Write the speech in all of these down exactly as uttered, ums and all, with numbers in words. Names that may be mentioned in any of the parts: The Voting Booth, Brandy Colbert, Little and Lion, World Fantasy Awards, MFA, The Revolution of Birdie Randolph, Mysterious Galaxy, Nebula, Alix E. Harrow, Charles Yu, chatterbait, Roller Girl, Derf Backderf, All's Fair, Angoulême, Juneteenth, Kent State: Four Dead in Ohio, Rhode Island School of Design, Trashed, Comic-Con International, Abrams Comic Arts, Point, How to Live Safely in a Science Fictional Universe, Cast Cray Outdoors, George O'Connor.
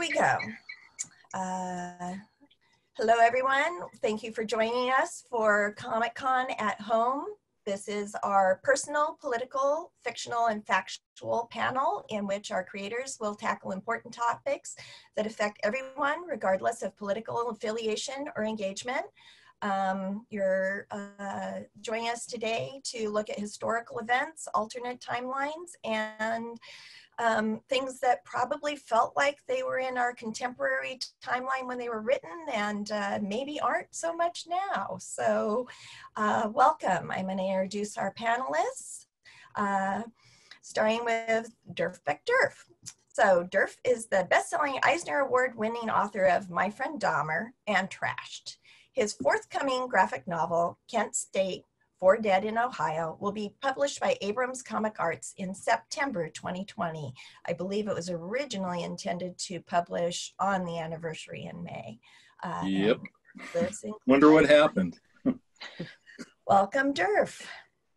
we go. Uh, hello, everyone. Thank you for joining us for Comic-Con at Home. This is our personal, political, fictional, and factual panel in which our creators will tackle important topics that affect everyone, regardless of political affiliation or engagement. Um, you're uh, joining us today to look at historical events, alternate timelines, and um, things that probably felt like they were in our contemporary timeline when they were written and uh, maybe aren't so much now. So uh, welcome. I'm going to introduce our panelists, uh, starting with Derf Backderf. So Derf is the best-selling Eisner Award-winning author of My Friend Dahmer and Trashed. His forthcoming graphic novel, Kent State: Four Dead in Ohio, will be published by Abrams Comic Arts in September twenty twenty. I believe it was originally intended to publish on the anniversary in May. Uh, yep. Wonder what happened. Welcome, Derf.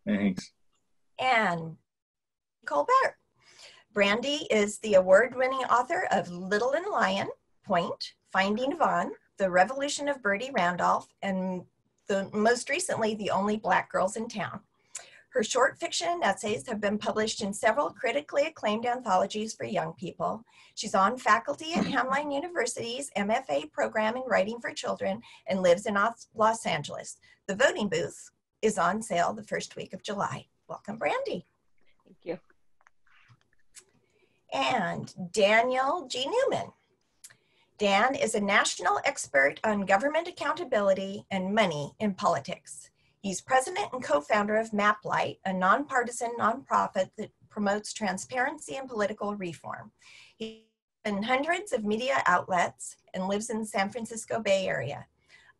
Thanks. And Colbert. Brandy is the award-winning author of Little and Lion, Point, Finding Vaughn, The Revolution of Birdie Randolph, and the, most recently, The Only Black Girls in Town. Her short fiction and essays have been published in several critically acclaimed anthologies for young people. She's on faculty at Hamline University's M F A program in writing for children and lives in Los Angeles. The Voting Booth is on sale the first week of July. Welcome, Brandy. Thank you. And Daniel G. Newman. Dan is a national expert on government accountability and money in politics. He's president and co-founder of MapLight, a nonpartisan nonprofit that promotes transparency and political reform. He's in hundreds of media outlets and lives in the San Francisco Bay Area.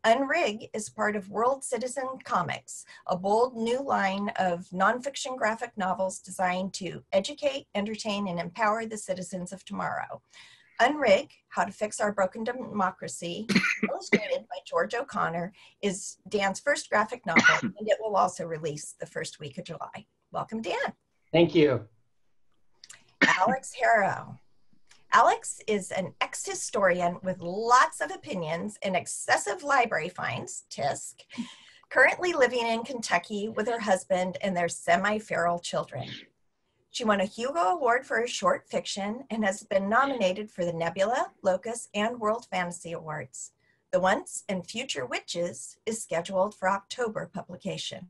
Unrig is part of World Citizen Comics, a bold new line of nonfiction graphic novels designed to educate, entertain, and empower the citizens of tomorrow. Unrig: How to Fix Our Broken Democracy, illustrated by George O'Connor, is Dan's first graphic novel, and it will also release the first week of July. Welcome, Dan. Thank you. Alix E. Harrow. Alix is an ex-historian with lots of opinions and excessive library fines, tisk, currently living in Kentucky with her husband and their semi-feral children. She won a Hugo Award for her short fiction and has been nominated for the Nebula, Locus, and World Fantasy Awards. The Once and Future Witches is scheduled for October publication.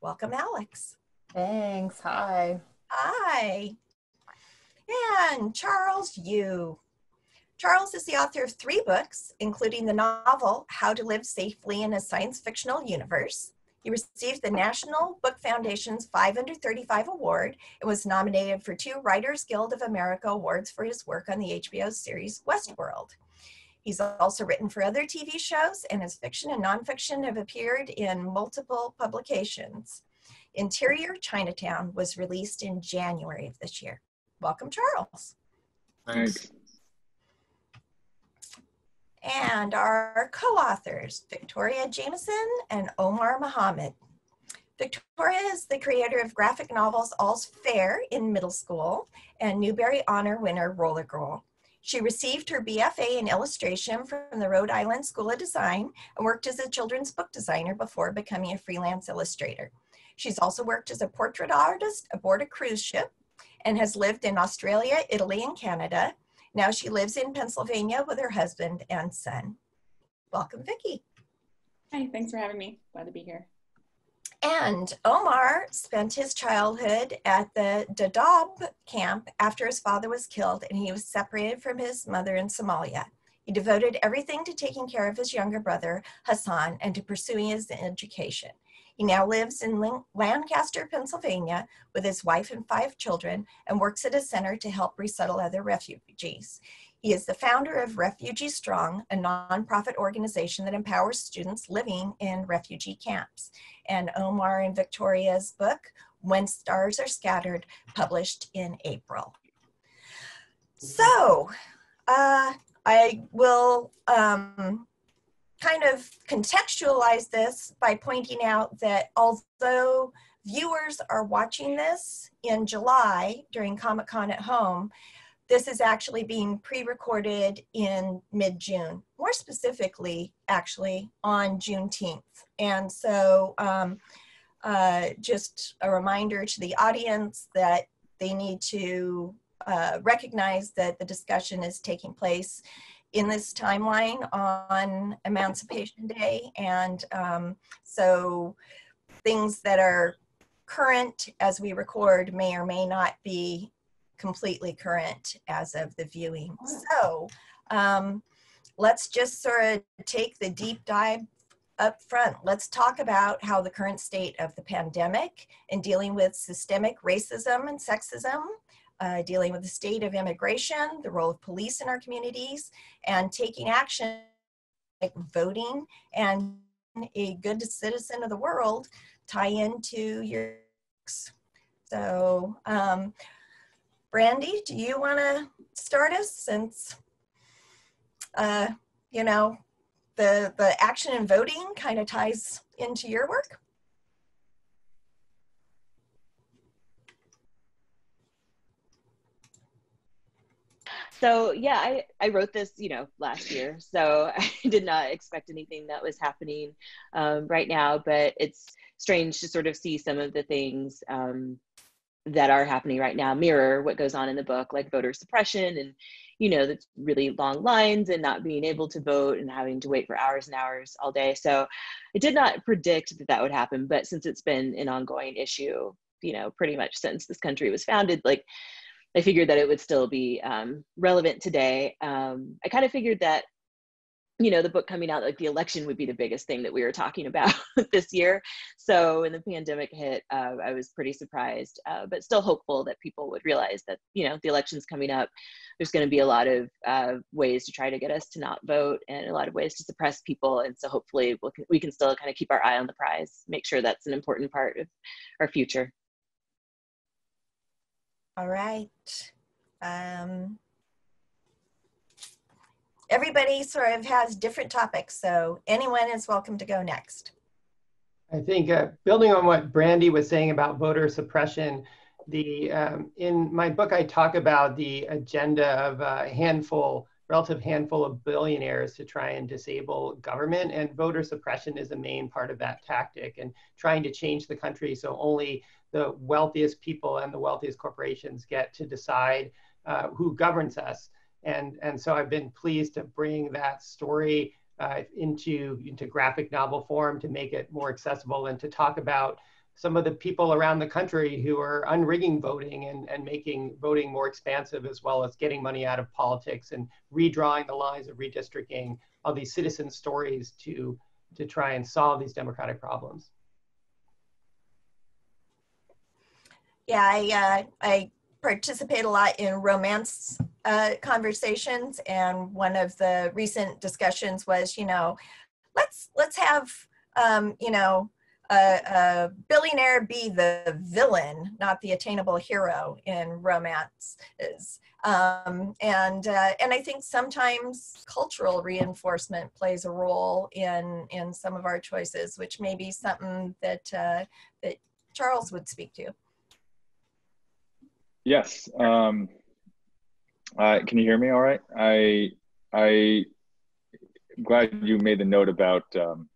Welcome, Alix. Thanks. Hi. Hi. And Charles Yu. Charles is the author of three books, including the novel How to Live Safely in a Science Fictional Universe. He received the National Book Foundation's five under thirty-five Award and was nominated for two Writers Guild of America Awards for his work on the H B O series Westworld. He's also written for other T V shows, and his fiction and nonfiction have appeared in multiple publications. Interior Chinatown was released in January of this year. Welcome, Charles. Thanks. And our co-authors, Victoria Jamieson and Omar Mohamed. Victoria is the creator of graphic novels All's Fair in Middle School and Newbery Honor winner Roller Girl. She received her B F A in illustration from the Rhode Island School of Design and worked as a children's book designer before becoming a freelance illustrator. She's also worked as a portrait artist aboard a cruise ship and has lived in Australia, Italy, and Canada. Now she lives in Pennsylvania with her husband and son. Welcome, Vicki. Hi, thanks for having me. Glad to be here. And Omar spent his childhood at the Dadaab camp after his father was killed and he was separated from his mother in Somalia. He devoted everything to taking care of his younger brother, Hassan, and to pursuing his education. He now lives in Lancaster, Pennsylvania, with his wife and five children and works at a center to help resettle other refugees. He is the founder of Refugee Strong, a nonprofit organization that empowers students living in refugee camps. And Omar and Victoria's book, When Stars Are Scattered, published in April. So uh, I will um, kind of contextualize this by pointing out that although viewers are watching this in July during Comic-Con at Home, This is actually being pre-recorded in mid-June, more specifically, actually, on Juneteenth. And so um, uh, just a reminder to the audience that they need to uh, recognize that the discussion is taking place in this timeline on Emancipation Day. And um, so things that are current as we record may or may not be completely current as of the viewing. So um, let's just sort of take the deep dive up front. Let's talk about how the current state of the pandemic and dealing with systemic racism and sexism, uh, dealing with the state of immigration, the role of police in our communities, and taking action like voting and a good citizen of the world tie into your works. So, um, Brandy, do you want to start us, since, uh, you know, the, the action and voting kind of ties into your work? So, yeah, I, I wrote this, you know, last year, so I did not expect anything that was happening um, right now, but it's strange to sort of see some of the things um, that are happening right now mirror what goes on in the book, like voter suppression and, you know, that's really long lines and not being able to vote and having to wait for hours and hours all day. So I did not predict that that would happen, but since it's been an ongoing issue, you know, pretty much since this country was founded, like I figured that it would still be um, relevant today. Um, I kind of figured that, you know, the book coming out, like the election would be the biggest thing that we were talking about this year. So when the pandemic hit, uh, I was pretty surprised, uh, but still hopeful that people would realize that, you know, the election's coming up. There's going to be a lot of uh, ways to try to get us to not vote and a lot of ways to suppress people. And so hopefully we'll, we can still kind of keep our eye on the prize, make sure that's an important part of our future. All right. Um... Everybody sort of has different topics, so anyone is welcome to go next. I think uh, building on what Brandy was saying about voter suppression, the um, in my book I talk about the agenda of a handful, relative handful of billionaires to try and disable government, and voter suppression is the main part of that tactic, and trying to change the country so only the wealthiest people and the wealthiest corporations get to decide uh, who governs us. And, and so I've been pleased to bring that story uh, into, into graphic novel form to make it more accessible and to talk about some of the people around the country who are unrigging voting and, and making voting more expansive, as well as getting money out of politics and redrawing the lines of redistricting, all these citizen stories to, to try and solve these democratic problems. Yeah, I, uh, I participate a lot in romance Uh, conversations, and one of the recent discussions was, you know, let's let's have um, you know a, a billionaire be the villain, not the attainable hero in romances. Um, and uh, and I think sometimes cultural reinforcement plays a role in in some of our choices, which may be something that uh, that Charles would speak to. Yes. Um... Uh, can you hear me all right? I, I, I'm glad you made the note about um,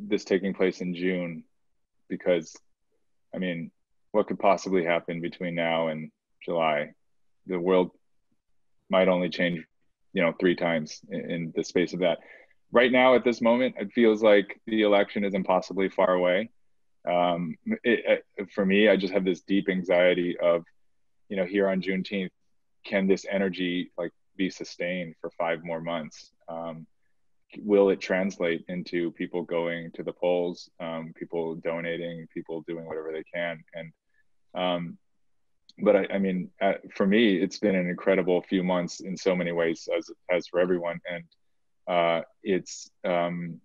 this taking place in June, because, I mean, what could possibly happen between now and July? The world might only change, you know, three times in, in the space of that. Right now, at this moment, it feels like the election is impossibly far away. Um, it, it, for me, I just have this deep anxiety of, you know, here on Juneteenth, can this energy like be sustained for five more months? Um, will it translate into people going to the polls, um, people donating, people doing whatever they can? And, um, but I, I mean, uh, for me, it's been an incredible few months in so many ways, as it has for everyone. And uh, it's um,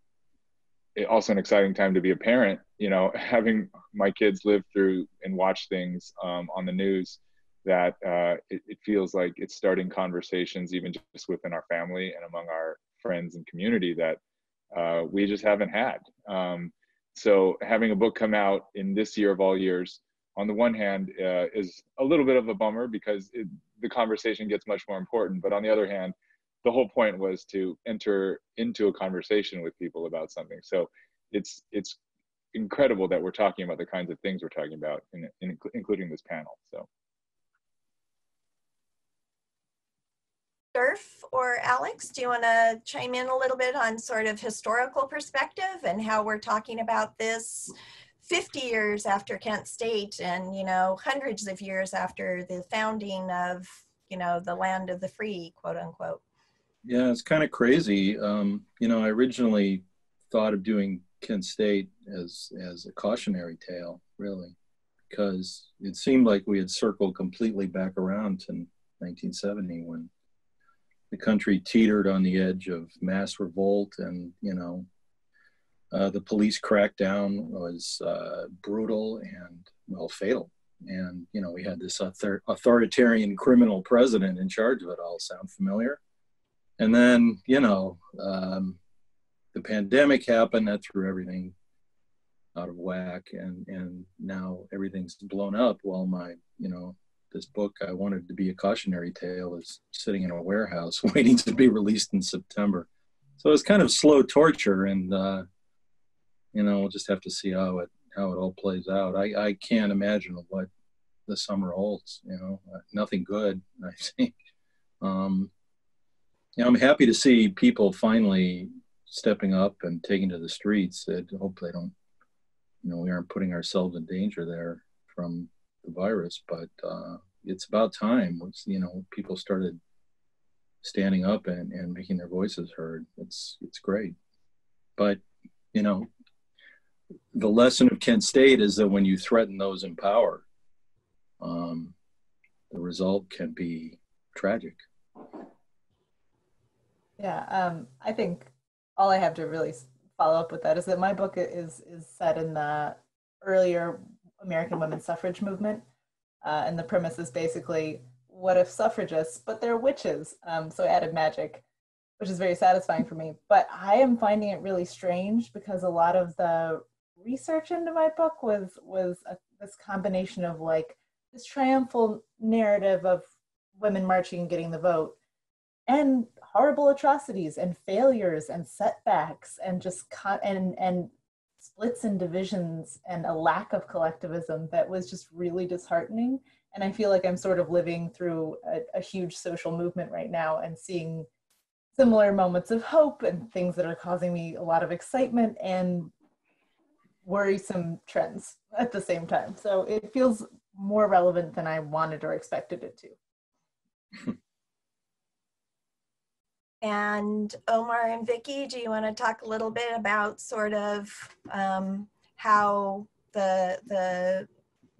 it also an exciting time to be a parent, you know, having my kids live through and watch things um, on the news that uh, it, it feels like it's starting conversations even just within our family and among our friends and community that uh, we just haven't had. Um, so having a book come out in this year of all years, on the one hand, uh, is a little bit of a bummer because it, the conversation gets much more important. But on the other hand, the whole point was to enter into a conversation with people about something. So it's it's incredible that we're talking about the kinds of things we're talking about, in, in, including this panel. So, Derf or Alix, do you want to chime in a little bit on sort of historical perspective and how we're talking about this fifty years after Kent State, and, you know, hundreds of years after the founding of, you know, the land of the free, quote unquote? Yeah, it's kind of crazy. Um, you know, I originally thought of doing Kent State as as a cautionary tale, really, because it seemed like we had circled completely back around to nineteen seventy, when the country teetered on the edge of mass revolt, and, you know, uh, the police crackdown was uh, brutal and, well, fatal. And, you know, we had this author authoritarian criminal president in charge of it all. Sound familiar? And then, you know, um, the pandemic happened, that threw everything out of whack, and, and now everything's blown up. While my, you know, this book I wanted to be a cautionary tale is sitting in a warehouse waiting to be released in September. So it's kind of slow torture, and, uh, you know, we'll just have to see how it, how it all plays out. I, I can't imagine what the summer holds, you know, nothing good, I think. Um, You know, I'm happy to see people finally stepping up and taking to the streets. I hope they don't, you know, we aren't putting ourselves in danger there from the virus, but uh, it's about time, it's, you know, people started standing up and, and making their voices heard. It's, it's great. But, you know, the lesson of Kent State is that when you threaten those in power, um, the result can be tragic. Yeah, um, I think all I have to really follow up with that is that my book is is set in the earlier American women's suffrage movement, uh, and the premise is basically, what if suffragists, but they're witches? Um, so I added magic, which is very satisfying for me. But I am finding it really strange, because a lot of the research into my book was was a, this combination of, like, this triumphal narrative of women marching and getting the vote, and horrible atrocities and failures and setbacks and just con and and splits and divisions and a lack of collectivism that was just really disheartening. And I feel like I'm sort of living through a, a huge social movement right now and seeing similar moments of hope and things that are causing me a lot of excitement and worrisome trends at the same time. So it feels more relevant than I wanted or expected it to. And Omar and Vicki, do you want to talk a little bit about sort of um, how the, the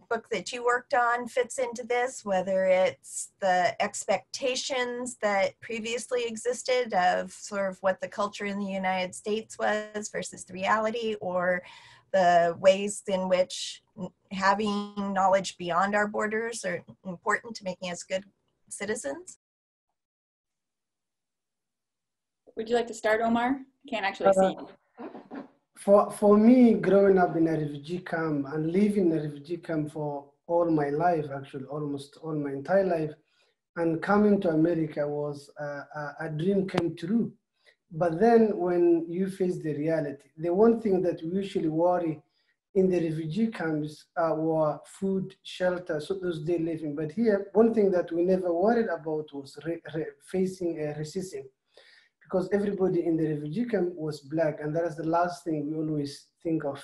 book that you worked on fits into this, whether it's the expectations that previously existed of sort of what the culture in the United States was versus the reality, or the ways in which having knowledge beyond our borders are important to making us good citizens? Would you like to start, Omar? I can't actually see you. Uh, for, for me, growing up in a refugee camp and living in a refugee camp for all my life, actually almost all my entire life, and coming to America was uh, a, a dream come true. But then when you face the reality, the one thing that we usually worry in the refugee camps uh, were food, shelter, so those day living. But here, one thing that we never worried about was re re facing uh, racism. Because everybody in the refugee camp was black, and that is the last thing we always think of.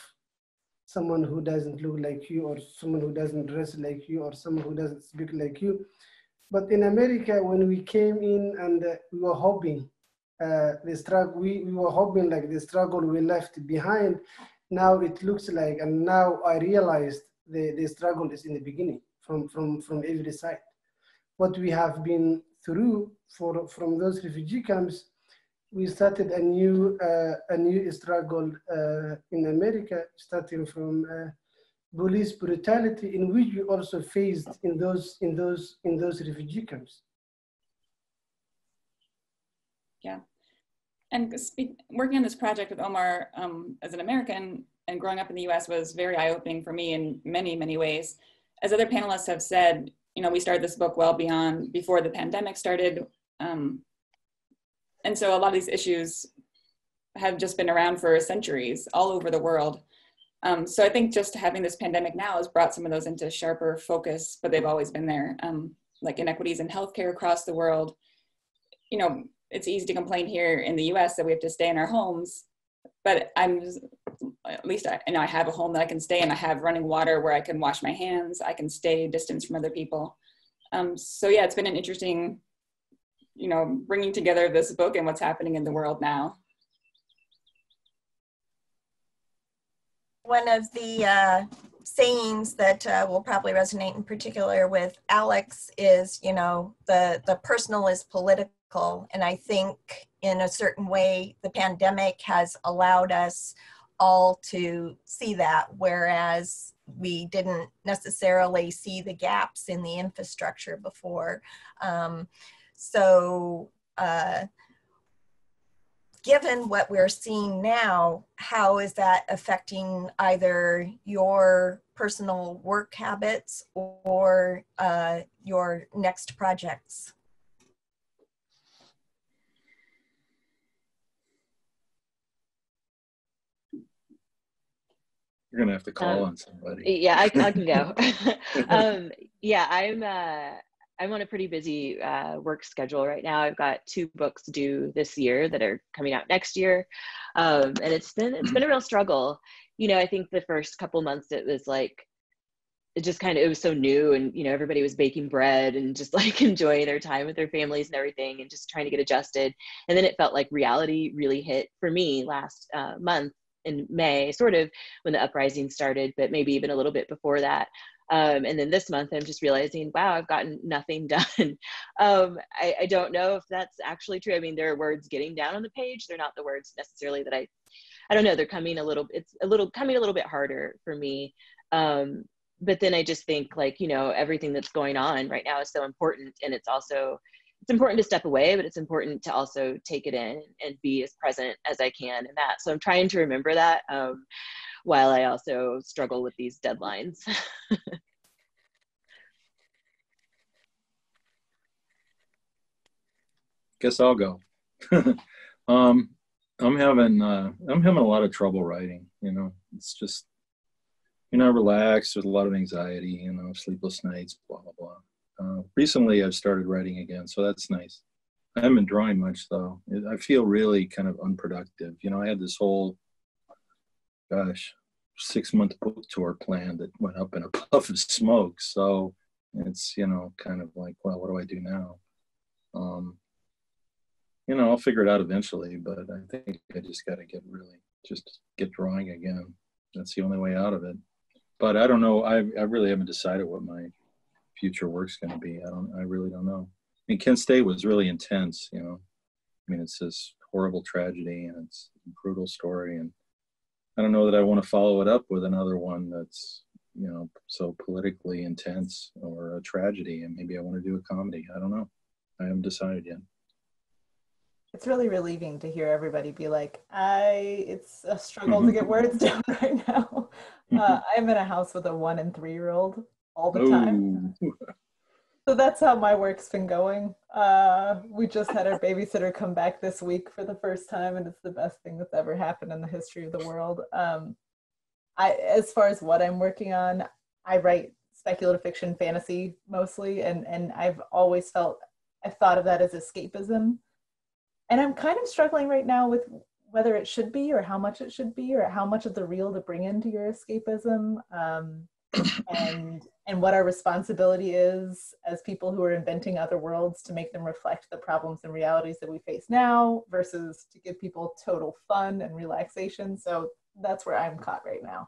Someone who doesn't look like you, or someone who doesn't dress like you, or someone who doesn't speak like you. But in America, when we came in and uh, we were hoping, uh, the struggle, we, we were hoping like the struggle we left behind, now it looks like, and now I realized the, the struggle is in the beginning, from, from, from every side. What we have been through for, from those refugee camps, we started a new, uh, a new struggle uh, in America, starting from uh, police brutality, in which we also faced in those, in those, in those refugee camps. Yeah, and speak, working on this project with Omar um, as an American and growing up in the U S was very eye-opening for me in many, many ways. As other panelists have said, you know, we started this book well beyond before the pandemic started. Um, and so a lot of these issues have just been around for centuries all over the world. Um, so I think just having this pandemic now has brought some of those into sharper focus, but they've always been there, um, like inequities in healthcare across the world. You know, it's easy to complain here in the U S that we have to stay in our homes, but I'm, at least I, you know, I have a home that I can stay in. I have running water where I can wash my hands. I can stay distance from other people. Um, so yeah, it's been an interesting, you know, bringing together this book and what's happening in the world now. One of the uh, sayings that uh, will probably resonate in particular with Alix is, you know, the, the personal is political. And I think in a certain way, the pandemic has allowed us all to see that, whereas we didn't necessarily see the gaps in the infrastructure before. Um, so uh, given what we're seeing now, how is that affecting either your personal work habits or uh, your next projects? You're gonna have to call um, on somebody. Yeah, I, I can go. um, yeah, I'm uh, I'm on a pretty busy uh, work schedule right now. I've got two books due this year that are coming out next year, um, and it's been it's been a real struggle. You know, I think the first couple months it was like, it just kind of it was so new, and you know everybody was baking bread and just like enjoying their time with their families and everything, and just trying to get adjusted. And then it felt like reality really hit for me last uh, month. In May, sort of when the uprising started, but maybe even a little bit before that. Um, and then this month, I'm just realizing, wow, I've gotten nothing done. um, I, I don't know if that's actually true. I mean, there are words getting down on the page. They're not the words necessarily that I, I don't know. They're coming a little, it's a little coming a little bit harder for me. Um, but then I just think like, you know, everything that's going on right now is so important. And it's also, it's important to step away, but it's important to also take it in and be as present as I can in that. So I'm trying to remember that um, while I also struggle with these deadlines. Guess I'll go. um, I'm having uh, I'm having a lot of trouble writing. You know, it's just you're not relaxed. There's a lot of anxiety. You know, sleepless nights. Blah blah blah. Uh, recently, I've started writing again, so that's nice. I haven't been drawing much, though. I feel really kind of unproductive. You know, I had this whole, gosh, six-month book tour planned that went up in a puff of smoke. So it's, you know, kind of like, well, what do I do now? Um, you know, I'll figure it out eventually, but I think I just got to get really, just get drawing again. That's the only way out of it. But I don't know. I, I really haven't decided what my future work's going to be. I don't, I really don't know. I mean, Kent State was really intense, you know, I mean, it's this horrible tragedy and it's a brutal story. And I don't know that I want to follow it up with another one that's, you know, so politically intense or a tragedy. And maybe I want to do a comedy. I don't know. I haven't decided yet. It's really relieving to hear everybody be like, I, it's a struggle to get words down right now. Uh, I'm in a house with a one and three year old. All the time. Ooh. So that's how my work's been going. Uh, we just had our babysitter come back this week for the first time, and it's the best thing that's ever happened in the history of the world. Um, I, as far as what I'm working on, I write speculative fiction, fantasy mostly, and, and I've always felt, I've thought of that as escapism. And I'm kind of struggling right now with whether it should be or how much it should be or how much of the real to bring into your escapism. Um, and and what our responsibility is as people who are inventing other worlds to make them reflect the problems and realities that we face now versus to give people total fun and relaxation. So that's where I'm caught right now.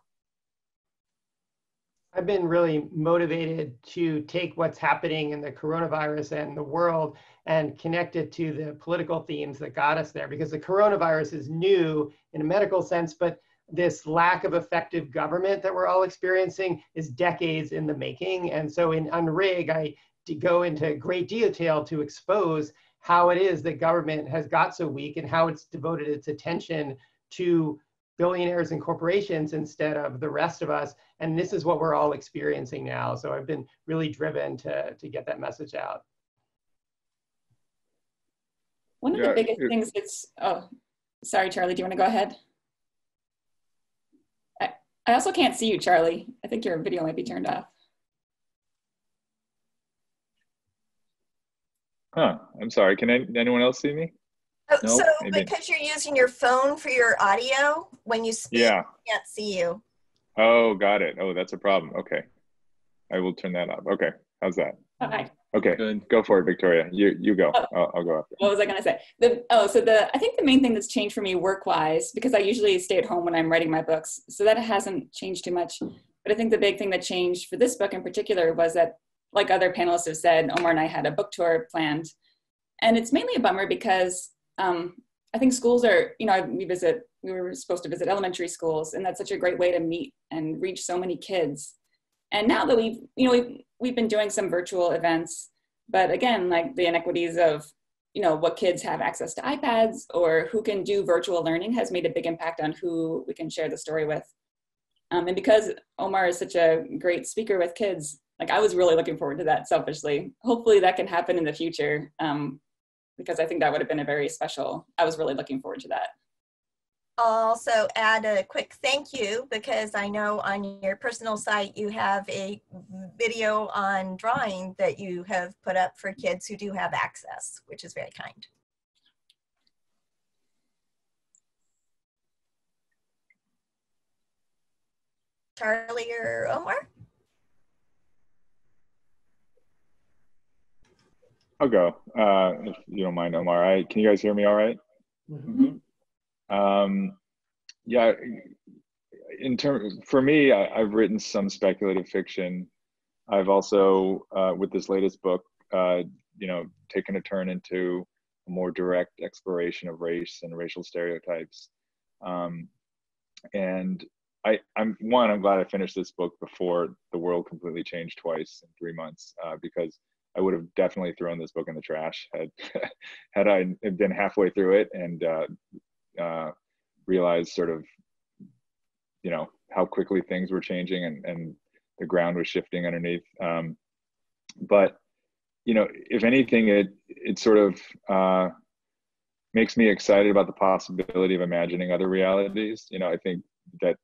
I've been really motivated to take what's happening in the coronavirus and the world and connect it to the political themes that got us there, because the coronavirus is new in a medical sense, but this lack of effective government that we're all experiencing is decades in the making. And so in Unrig, I go into great detail to expose how it is that government has got so weak and how it's devoted its attention to billionaires and corporations instead of the rest of us. And this is what we're all experiencing now. So I've been really driven to, to get that message out. One of yeah, the biggest it, things that's, oh, sorry, Charlie, do you want to go ahead? I, I also can't see you, Charlie. I think your video might be turned off. Huh, I'm sorry, can I, anyone else see me? Oh, no? So Maybe. Because you're using your phone for your audio, when you speak, yeah. I can't see you. Oh, got it. Oh, that's a problem. Okay. I will turn that off. Okay, how's that? Okay. Okay, Good. Go for it, Victoria. You you go. Oh, I'll, I'll go after. What was I going to say? The, oh, so the I think the main thing that's changed for me work-wise, because I usually stay at home when I'm writing my books, so that hasn't changed too much. But I think the big thing that changed for this book in particular was that, like other panelists have said, Omar and I had a book tour planned. And it's mainly a bummer because um, I think schools are, you know, we visit, we were supposed to visit elementary schools, and that's such a great way to meet and reach so many kids. And now that we've, you know, we've, we've been doing some virtual events, but again, like the inequities of, you know, what kids have access to iPads or who can do virtual learning has made a big impact on who we can share the story with. Um, and because Omar is such a great speaker with kids, like I was really looking forward to that selfishly. Hopefully that can happen in the future um, because I think that would have been a very special, I was really looking forward to that. I'll also add a quick thank you because I know on your personal site you have a video on drawing that you have put up for kids who do have access, which is very kind. Charlie or Omar? I'll go, uh, if you don't mind, Omar. I, can you guys hear me all right? Mm-hmm. Um, yeah, in terms, for me, I, I've written some speculative fiction. I've also, uh, with this latest book, uh, you know, taken a turn into a more direct exploration of race and racial stereotypes. Um, and I, I'm, one, I'm glad I finished this book before the world completely changed twice in three months, uh, because I would have definitely thrown this book in the trash had, had I been halfway through it and uh, uh, realized sort of, you know, how quickly things were changing and, and the ground was shifting underneath. Um, but, you know, if anything, it, it sort of uh, makes me excited about the possibility of imagining other realities. You know, I think that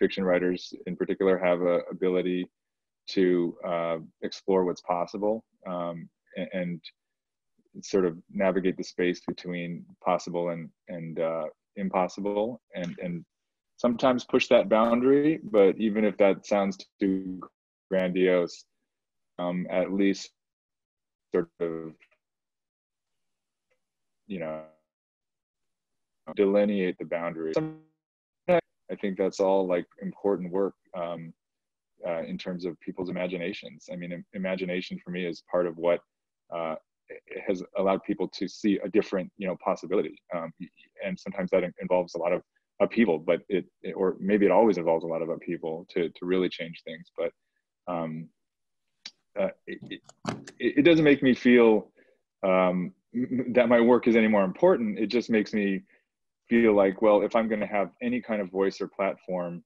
fiction writers in particular have a ability to uh, explore what's possible um, and, and sort of navigate the space between possible and, and uh, impossible and, and sometimes push that boundary. But even if that sounds too grandiose, um, at least sort of, you know, delineate the boundary. I think that's all like important work. Um, Uh, in terms of people's imaginations. I mean, im imagination for me is part of what uh, has allowed people to see a different, you know, possibility. Um, and sometimes that involves a lot of upheaval, but it, it, or maybe it always involves a lot of upheaval to, to really change things. But um, uh, it, it, it doesn't make me feel um, that my work is any more important. It just makes me feel like, well, if I'm gonna have any kind of voice or platform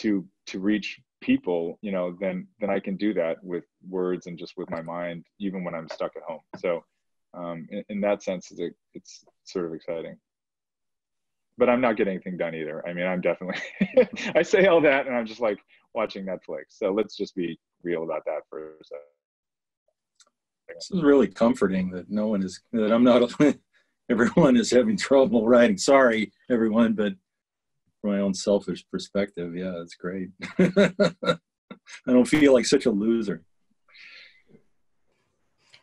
to, to reach people, you know, then then I can do that with words and just with my mind, even when I'm stuck at home. So um, in, in that sense, it's, a, it's sort of exciting. But I'm not getting anything done either. I mean, I'm definitely, I say all that and I'm just like watching Netflix. So let's just be real about that for a second. This is really comforting that no one is, that I'm not, everyone is having trouble writing. Sorry, everyone, but from my own selfish perspective, yeah, that's great. I don't feel like such a loser.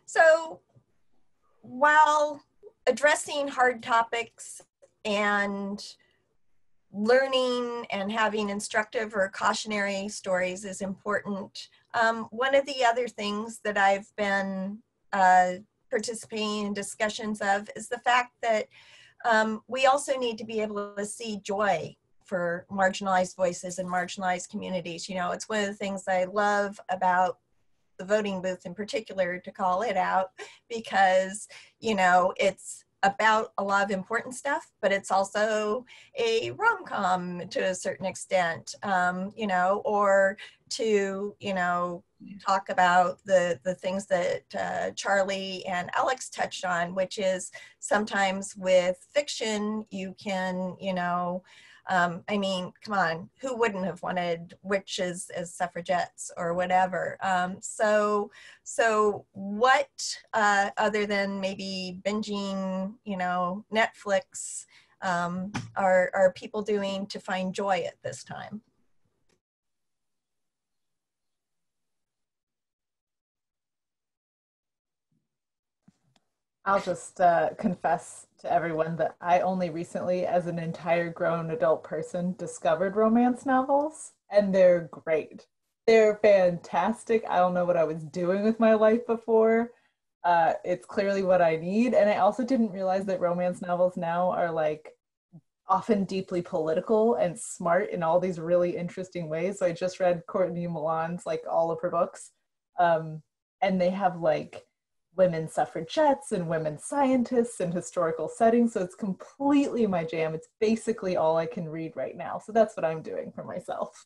So while addressing hard topics and learning and having instructive or cautionary stories is important, um, one of the other things that I've been uh, participating in discussions of is the fact that um, we also need to be able to see joy for marginalized voices and marginalized communities. You know, it's one of the things I love about the voting booth in particular, to call it out, because, you know, it's about a lot of important stuff, but it's also a rom-com to a certain extent, um, you know, or to, you know, talk about the, the things that uh, Charlie and Alex touched on, which is sometimes with fiction, you can, you know, Um, I mean, come on, who wouldn't have wanted witches as suffragettes or whatever? Um, so, so what, uh, other than maybe binging, you know, Netflix, um, are, are people doing to find joy at this time? I'll just uh, confess to everyone that I only recently, as an entire grown adult person, discovered romance novels, and they're great. They're fantastic. I don't know what I was doing with my life before. Uh, it's clearly what I need. And I also didn't realize that romance novels now are like often deeply political and smart in all these really interesting ways. So I just read Courtney Milan's, like, all of her books, um, and they have like women suffragettes and women scientists and historical settings. So it's completely my jam. It's basically all I can read right now. So that's what I'm doing for myself.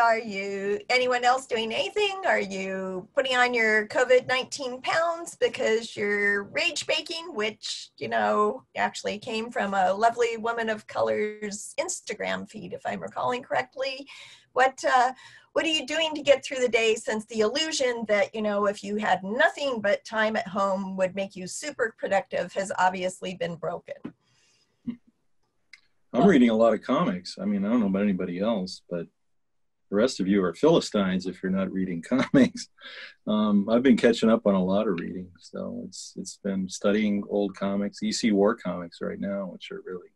Are you, anyone else doing anything? Are you putting on your COVID nineteen pounds because you're rage baking, which, you know, actually came from a lovely woman of color's Instagram feed, if I'm recalling correctly. What, uh, what are you doing to get through the day, since the illusion that, you know, if you had nothing but time at home would make you super productive has obviously been broken? I'm reading a lot of comics. I mean, I don't know about anybody else, but the rest of you are Philistines if you're not reading comics. Um, I've been catching up on a lot of reading, so it's it's been studying old comics, E C War comics right now, which are really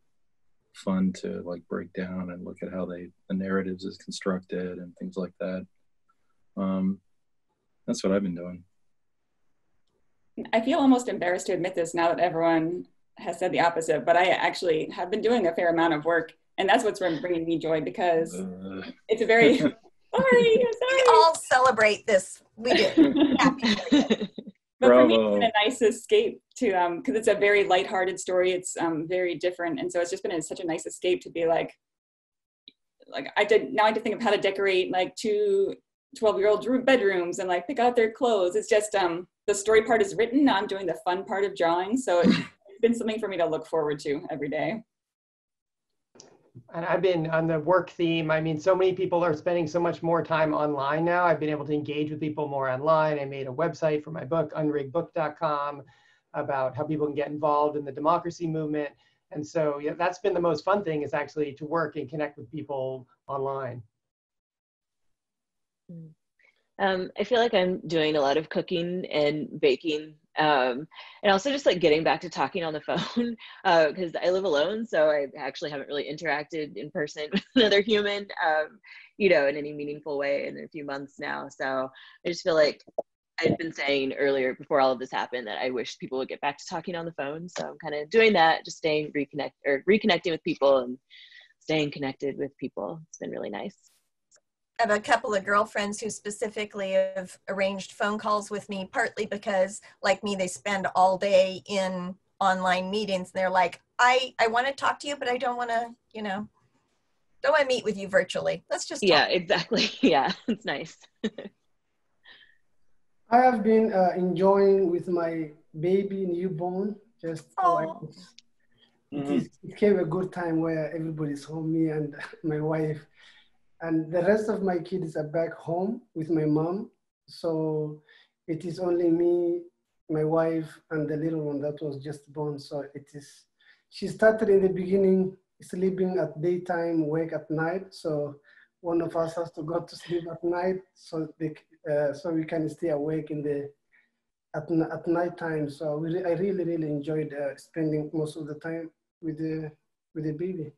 fun to like break down and look at how they the narratives is constructed and things like that. Um, that's what I've been doing. I feel almost embarrassed to admit this now that everyone has said the opposite, but I actually have been doing a fair amount of work. And that's what's bringing me joy, because uh, it's a very, sorry, sorry. We all celebrate this. We do. Happy. But Bravo. For me, it's been a nice escape to, um, because it's a very lighthearted story. It's um, very different. And so it's just been a, such a nice escape to be like, like I did, now I have to think of how to decorate like two twelve year old bedrooms and like pick out their clothes. It's just, um, the story part is written. Now I'm doing the fun part of drawing. So it's been something for me to look forward to every day. And I've been on the work theme. I mean, so many people are spending so much more time online now. I've been able to engage with people more online. I made a website for my book, unrig book dot com, about how people can get involved in the democracy movement. And so yeah, that's been the most fun thing, is actually to work and connect with people online. Um, I feel like I'm doing a lot of cooking and baking. Um, and also just like getting back to talking on the phone, uh, because I live alone, so I actually haven't really interacted in person with another human, um, you know, in any meaningful way in a few months now. So I just feel like I'd been saying earlier before all of this happened that I wish people would get back to talking on the phone. So I'm kind of doing that, just staying reconnect or reconnecting with people and staying connected with people. It's been really nice. I have a couple of girlfriends who specifically have arranged phone calls with me, partly because, like me, they spend all day in online meetings. And they're like, I, I want to talk to you, but I don't want to, you know, don't want to meet with you virtually. Let's just talk. Yeah, exactly. Yeah, it's nice. I have been uh, enjoying with my baby newborn. Just oh. Like, mm-hmm. It became a good time where everybody's home, me and my wife. And the rest of my kids are back home with my mom. So it is only me, my wife, and the little one that was just born. So it is, she started in the beginning, sleeping at daytime, wake at night. So one of us has to go to sleep at night so they, uh, so we can stay awake in the, at, at night time. So we, I really, really enjoyed uh, spending most of the time with the, with the baby.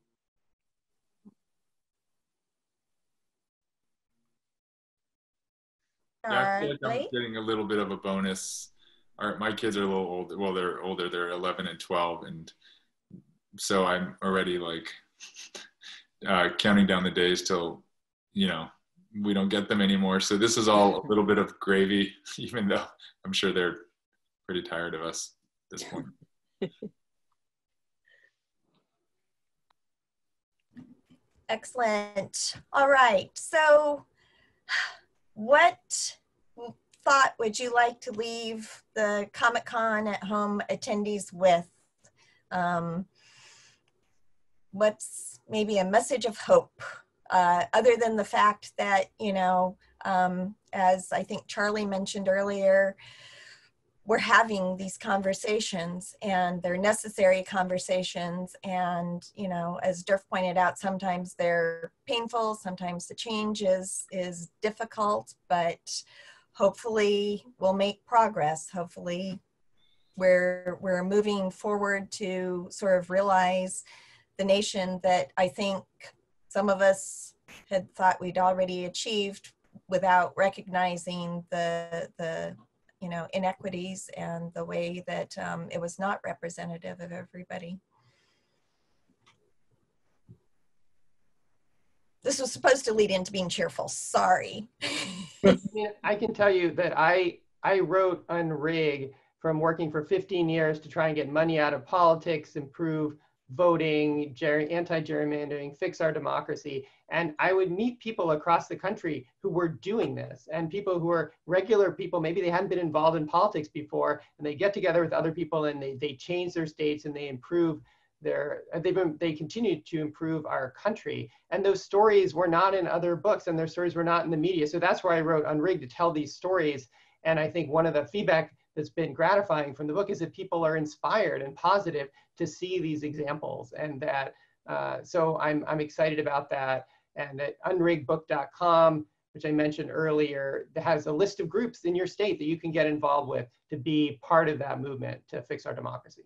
Yeah, I feel like I'm getting a little bit of a bonus. Our, my kids are a little older. Well, they're older. They're eleven and twelve. And so I'm already like uh, counting down the days till you know, we don't get them anymore. So this is all a little bit of gravy, even though I'm sure they're pretty tired of us at this point. Excellent. All right. So what thought would you like to leave the Comic-Con at home attendees with? Um, what's maybe a message of hope? Uh, other than the fact that, you know, um, as I think Charlie mentioned earlier, we're having these conversations and they're necessary conversations. And, you know, as Derf pointed out, sometimes they're painful, sometimes the change is, is difficult, but hopefully we'll make progress. Hopefully we're, we're moving forward to sort of realize the nation that I think some of us had thought we'd already achieved without recognizing the, the you know, inequities and the way that um, it was not representative of everybody. This was supposed to lead into being cheerful, sorry. I mean, I can tell you that I, I wrote Unrig from working for fifteen years to try and get money out of politics, improve voting, anti-gerrymandering, fix our democracy. And I would meet people across the country who were doing this, and people who are regular people, maybe they hadn't been involved in politics before, and they get together with other people and they, they change their states and they improve their, they've been, they continue to improve our country. And those stories were not in other books, and their stories were not in the media. So that's where I wrote Unrig, to tell these stories. And I think one of the feedback that's been gratifying from the book is that people are inspired and positive to see these examples, and that uh, so I'm, I'm excited about that. And at unrig book dot com, which I mentioned earlier, that has a list of groups in your state that you can get involved with to be part of that movement to fix our democracy.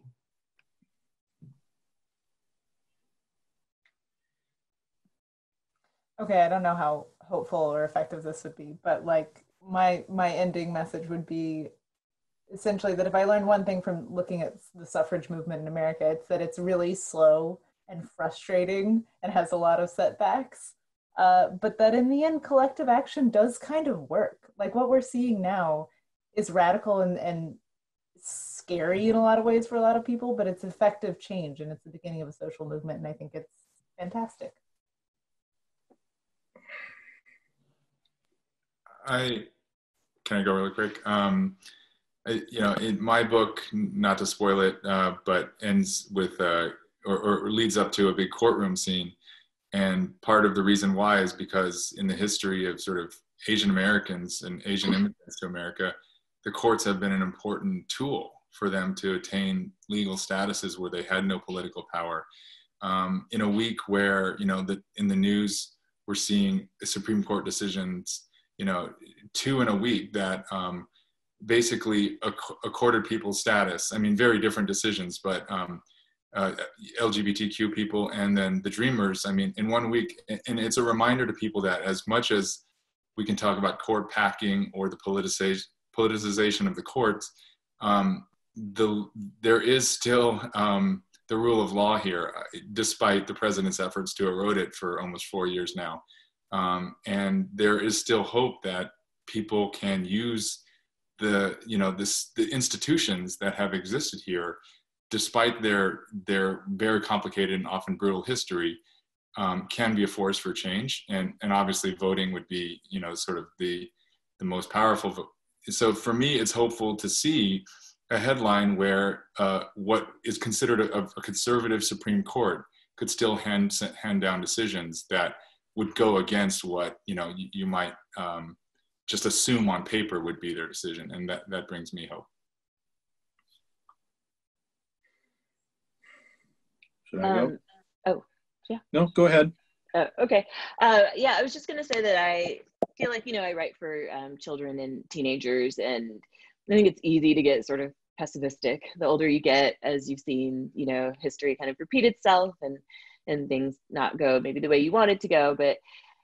Okay, I don't know how hopeful or effective this would be, but like my my ending message would be essentially that if I learned one thing from looking at the suffrage movement in America, it's that it's really slow and frustrating and has a lot of setbacks, uh, but that in the end, collective action does kind of work. Like what we're seeing now is radical and, and scary in a lot of ways for a lot of people, but it's effective change, and it's the beginning of a social movement, and I think it's fantastic. I, can I go really quick? Um, You know, in my book, not to spoil it, uh, but ends with, uh, or, or leads up to a big courtroom scene. And part of the reason why is because in the history of sort of Asian Americans and Asian immigrants to America, the courts have been an important tool for them to attain legal statuses where they had no political power. Um, in a week where, you know, the, in the news, we're seeing Supreme Court decisions, you know, two in a week that, um, basically accorded people's status. I mean, very different decisions, but um, uh, L G B T Q people and then the Dreamers, I mean, in one week. And it's a reminder to people that as much as we can talk about court packing or the politicization, politicization of the courts, um, the, there is still um, the rule of law here, despite the president's efforts to erode it for almost four years now. Um, and there is still hope that people can use the you know this the institutions that have existed here, despite their their very complicated and often brutal history, um, can be a force for change. And and obviously voting would be you know sort of the the most powerful vote. So for me, it's hopeful to see a headline where uh, what is considered a, a conservative Supreme Court could still hand hand down decisions that would go against what you know you, you might um, just assume on paper would be their decision. And that, that brings me hope. Should I um, go? Oh, yeah. No, go ahead. Oh, okay. Uh, yeah, I was just gonna say that I feel like, you know, I write for um, children and teenagers, and I think it's easy to get sort of pessimistic the older you get, as you've seen, you know, history kind of repeat itself and, and things not go maybe the way you want it to go. But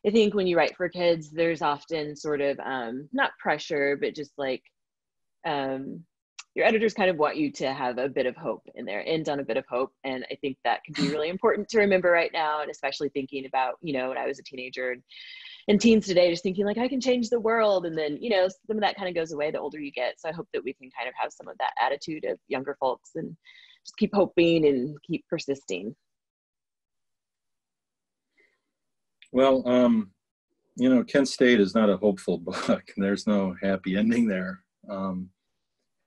I think when you write for kids, there's often sort of, um, not pressure, but just like um, your editors kind of want you to have a bit of hope in there, end on a bit of hope. And I think that can be really important to remember right now. And especially thinking about, you know, when I was a teenager and and teens today just thinking like, I can change the world. And then, you know, some of that kind of goes away the older you get. So I hope that we can kind of have some of that attitude of younger folks and just keep hoping and keep persisting. Well, um, you know, Kent State is not a hopeful book. There's no happy ending there. Um,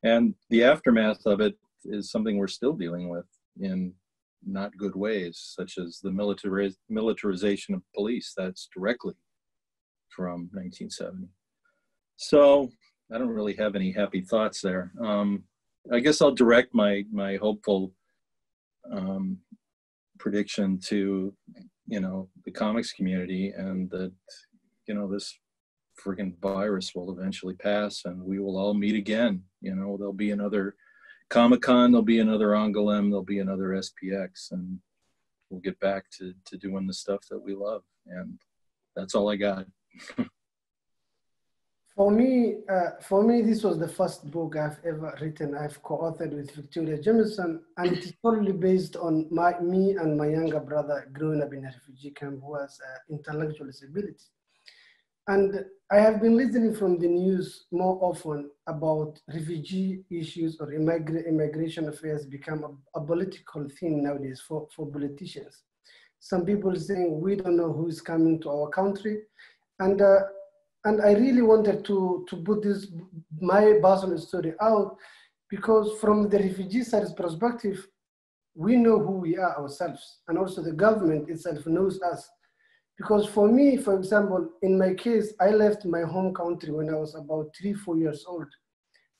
and the aftermath of it is something we're still dealing with in not good ways, such as the militariz- militarization of police. That's directly from nineteen seventy. So I don't really have any happy thoughts there. Um, I guess I'll direct my, my hopeful um, prediction to, you know, the comics community, and that, you know, this friggin' virus will eventually pass and we will all meet again. You know, there'll be another Comic-Con, there'll be another Angoulême, there'll be another S P X, and we'll get back to, to doing the stuff that we love. And that's all I got. For me, uh, for me, this was the first book I've ever written. I've co-authored with Victoria Jamieson, and it's totally based on my, me and my younger brother growing up in a refugee camp who has uh, intellectual disability. And I have been listening from the news more often about refugee issues or immigra immigration affairs become a, a political thing nowadays for, for politicians. Some people saying, we don't know who's coming to our country. And uh, And I really wanted to, to put this, my personal story out, because from the refugee side's perspective, we know who we are ourselves. And also the government itself knows us. Because for me, for example, in my case, I left my home country when I was about three, four years old.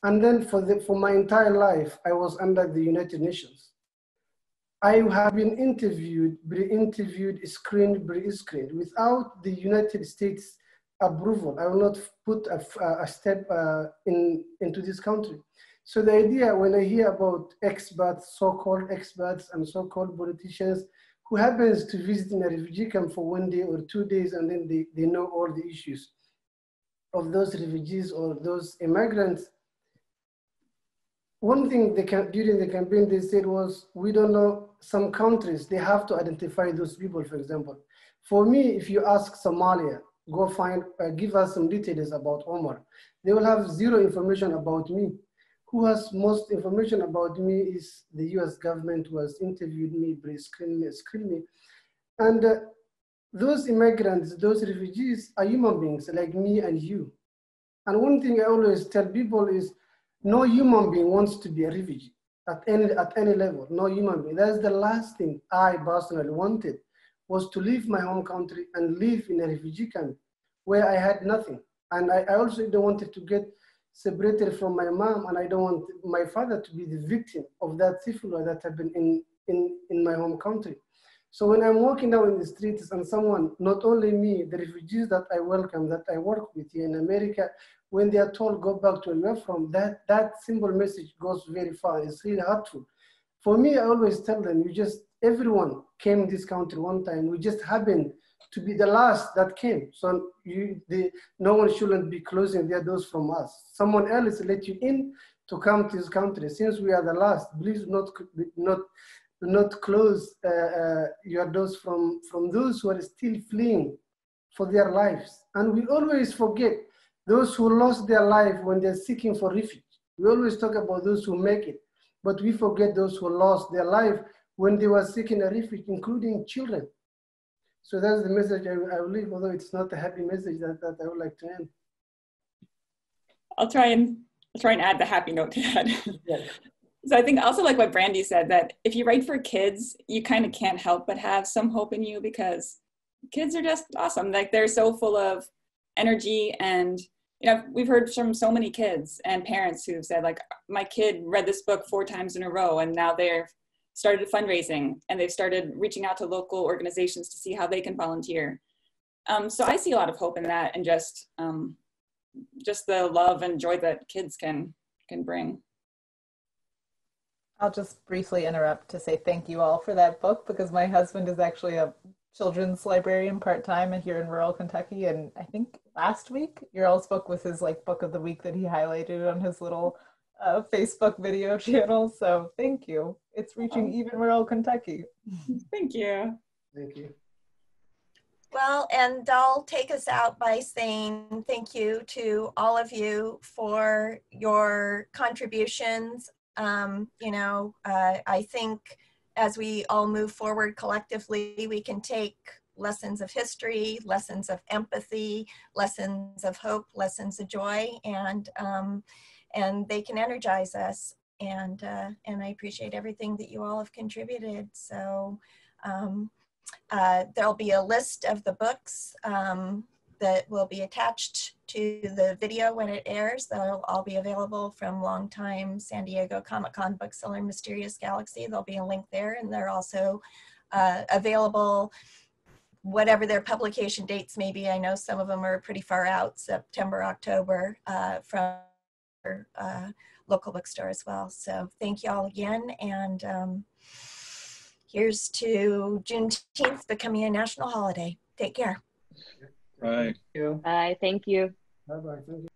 And then for, the, for my entire life, I was under the United Nations. I have been interviewed, re-interviewed, screened, re-screened. Without the United States approval, I will not put a, a step uh, in, into this country. So the idea, when I hear about expats, so-called expats and so-called politicians who happens to visit in a refugee camp for one day or two days, and then they, they know all the issues of those refugees or those immigrants. One thing they can, during the campaign they said was, we don't know some countries, they have to identify those people, for example. For me, if you ask Somalia, go find, uh, give us some details about Omar. They will have zero information about me. Who has most information about me is the U S government, who has interviewed me, screened me, screened me. And uh, those immigrants, those refugees are human beings like me and you. And one thing I always tell people is, no human being wants to be a refugee at any, at any level, no human being. That's the last thing I personally wanted, was to leave my home country and live in a refugee camp where I had nothing. And I, I also don't wanted to get separated from my mom, and I don't want my father to be the victim of that syphilis that happened in, in, in my home country. So when I'm walking down in the streets and someone, not only me, the refugees that I welcome, that I work with here in America, when they are told, go back to where you're from, that, that simple message goes very far. It's really helpful. For me, I always tell them, you just, everyone came to this country one time. We just happened to be the last that came. So you, the, no one shouldn't be closing their doors from us. Someone else let you in to come to this country. Since we are the last, please not, not, not close uh, uh, your doors from, from those who are still fleeing for their lives. And we always forget those who lost their life when they're seeking for refuge. We always talk about those who make it, but we forget those who lost their life when they were seeking a refuge, including children. So that's the message I, I will leave, although it's not a happy message that, that I would like to end. I'll try and, I'll try and add the happy note to that. Yeah. So I think also like what Brandy said, that if you write for kids, you kind of can't help but have some hope in you, because kids are just awesome. Like they're so full of energy, and you know, we've heard from so many kids and parents who've said like, my kid read this book four times in a row, and now they're started fundraising, and they've started reaching out to local organizations to see how they can volunteer. Um, so I see a lot of hope in that, and just um, just the love and joy that kids can, can bring. I'll just briefly interrupt to say thank you all for that book, because my husband is actually a children's librarian part-time here in rural Kentucky, and I think last week your all's book was his like book of the week that he highlighted on his little Uh, Facebook video channel. So thank you. It's reaching even rural Kentucky. Thank you. Thank you. Well, and I'll take us out by saying thank you to all of you for your contributions. Um, you know, uh, I think as we all move forward collectively, we can take lessons of history, lessons of empathy, lessons of hope, lessons of joy, and um, and they can energize us. And uh, and I appreciate everything that you all have contributed. So. Um, Uh, there'll be a list of the books um, that will be attached to the video when it airs. They'll all be available from longtime San Diego Comic-Con bookseller Mysterious Galaxy. There'll be a link there, and they're also uh, available whatever their publication dates may be. I know some of them are pretty far out, September, October, uh, from our uh, local bookstore as well. So thank you all again, and um, here's to Juneteenth becoming a national holiday. Take care. Bye. Thank you. Bye. Thank you. Bye-bye.